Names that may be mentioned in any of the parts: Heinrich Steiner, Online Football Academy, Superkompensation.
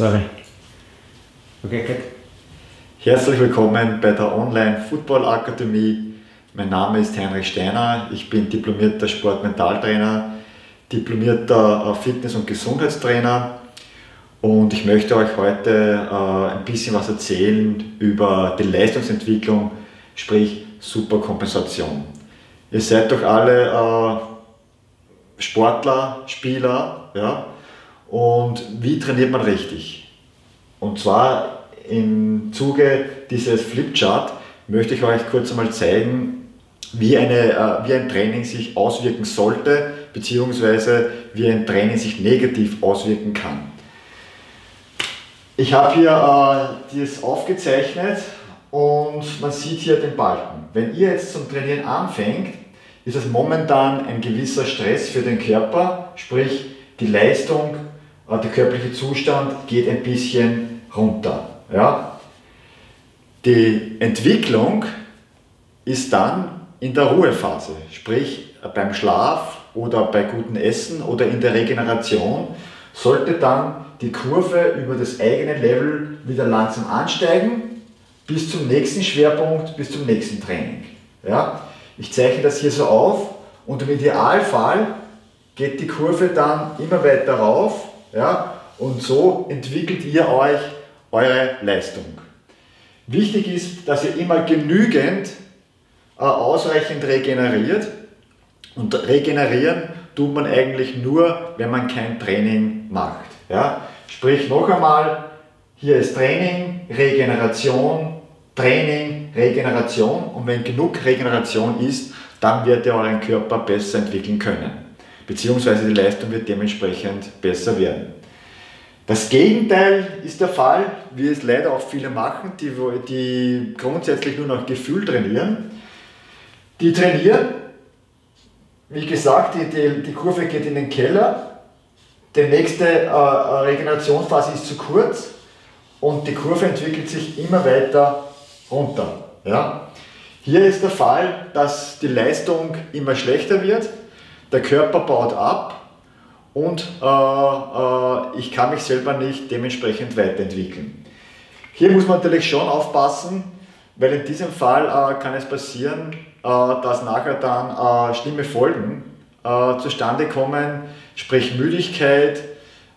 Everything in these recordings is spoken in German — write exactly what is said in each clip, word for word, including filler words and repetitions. Sorry. Okay, gut. Herzlich willkommen bei der Online Football Akademie. Mein Name ist Heinrich Steiner. Ich bin diplomierter Sportmentaltrainer, diplomierter Fitness- und Gesundheitstrainer. Und ich möchte euch heute äh, ein bisschen was erzählen über die Leistungsentwicklung, sprich Superkompensation. Ihr seid doch alle äh, Sportler, Spieler, ja? Und wie trainiert man richtig? Und zwar im Zuge dieses Flipchart möchte ich euch kurz einmal zeigen, wie, eine, äh, wie ein Training sich auswirken sollte, beziehungsweise wie ein Training sich negativ auswirken kann. Ich habe hier äh, das aufgezeichnet und man sieht hier den Balken. Wenn ihr jetzt zum Trainieren anfängt, ist es momentan ein gewisser Stress für den Körper, sprich die Leistung, äh, der körperliche Zustand geht ein bisschen runter. Ja? Die Entwicklung ist dann in der Ruhephase, sprich beim Schlaf oder bei gutem Essen oder in der Regeneration sollte dann die Kurve über das eigene Level wieder langsam ansteigen, bis zum nächsten Schwerpunkt, bis zum nächsten Training. Ja? Ich zeichne das hier so auf und im Idealfall geht die Kurve dann immer weiter rauf, ja? Und so entwickelt ihr euch eure Leistung. Wichtig ist, dass ihr immer genügend äh, ausreichend regeneriert, und regenerieren tut man eigentlich nur, wenn man kein Training macht. Ja? Sprich noch einmal, hier ist Training, Regeneration, Training, Regeneration, und wenn genug Regeneration ist, dann wird ihr euren Körper besser entwickeln können, beziehungsweise die Leistung wird dementsprechend besser werden. Das Gegenteil ist der Fall, wie es leider auch viele machen, die, die grundsätzlich nur nach Gefühl trainieren. Die trainieren, wie gesagt, die, die, die Kurve geht in den Keller. Die nächste äh, Regenerationsphase ist zu kurz und die Kurve entwickelt sich immer weiter runter. Ja? Hier ist der Fall, dass die Leistung immer schlechter wird, der Körper baut ab und äh, äh, ich kann mich selber nicht dementsprechend weiterentwickeln. Hier muss man natürlich schon aufpassen, weil in diesem Fall äh, kann es passieren, äh, dass nachher dann äh, schlimme Folgen äh, zustande kommen, sprich Müdigkeit,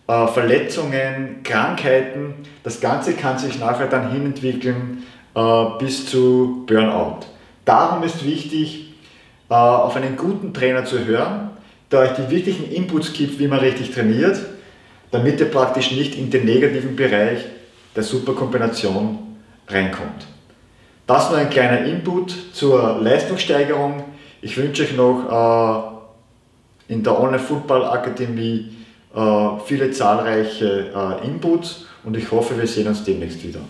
äh, Verletzungen, Krankheiten. Das Ganze kann sich nachher dann hinentwickeln äh, bis zu Burnout. Darum ist wichtig, äh, auf einen guten Trainer zu hören, der euch die wichtigen Inputs gibt, wie man richtig trainiert, damit ihr praktisch nicht in den negativen Bereich der Superkompensation reinkommt. Das war ein kleiner Input zur Leistungssteigerung. Ich wünsche euch noch äh, in der Online Football Akademie äh, viele zahlreiche äh, Inputs und ich hoffe, wir sehen uns demnächst wieder.